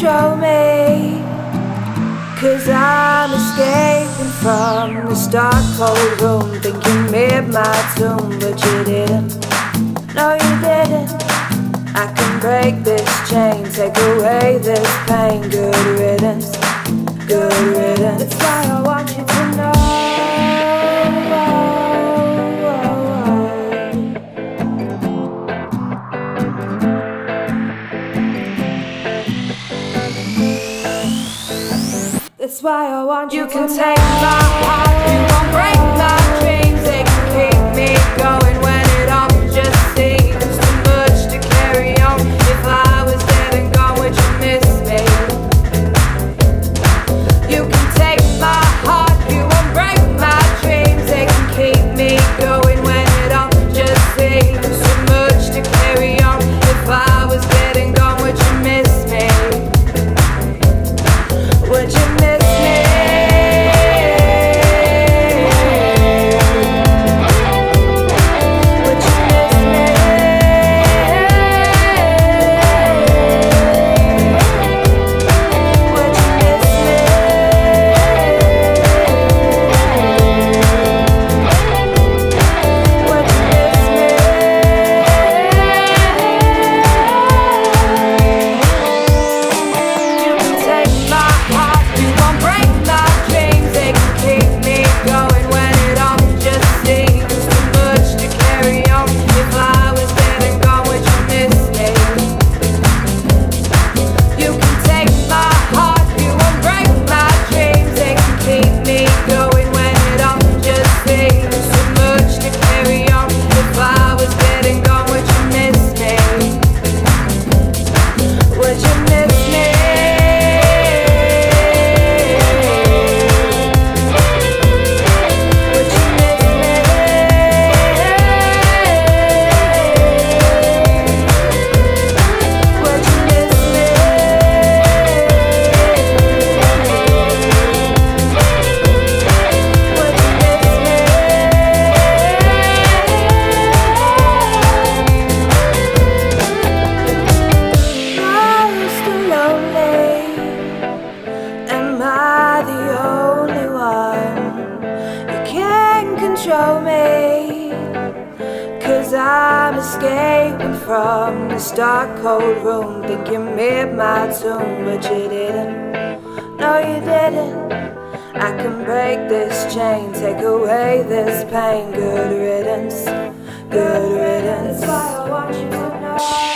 control me, 'cause I'm escaping from this dark cold room, thinking midnight's doom. But you didn't, no you didn't. I can break this chain, take away this pain. Good riddance, good riddance. That's why I want you to know. That's why I want you. You can take my heart, you won't break my dreams. They can keep me going when it all just seems too much to carry on. If I was dead and gone, would you miss me? You can take my heart, you won't break my dreams. They can keep me going when it all just seems too much to carry on. If I was dead and gone, would you miss me? Would you miss me? Show me, 'cause I'm escaping from this dark cold room, thinking midnight soon. But you didn't, no you didn't. I can break this chain, take away this pain. Good riddance, good riddance. That's why I want you to know.